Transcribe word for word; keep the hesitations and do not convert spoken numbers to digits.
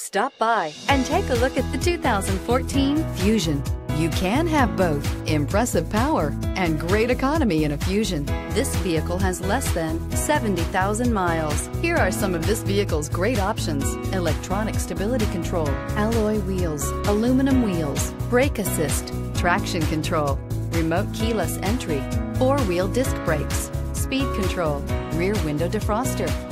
Stop by and take a look at the two thousand fourteen Fusion. You can have both impressive power and great economy in a Fusion. This vehicle has less than seventy thousand miles. Here are some of this vehicle's great options: electronic stability control, alloy wheels, aluminum wheels, brake assist, traction control, remote keyless entry, four-wheel disc brakes, speed control, rear window defroster,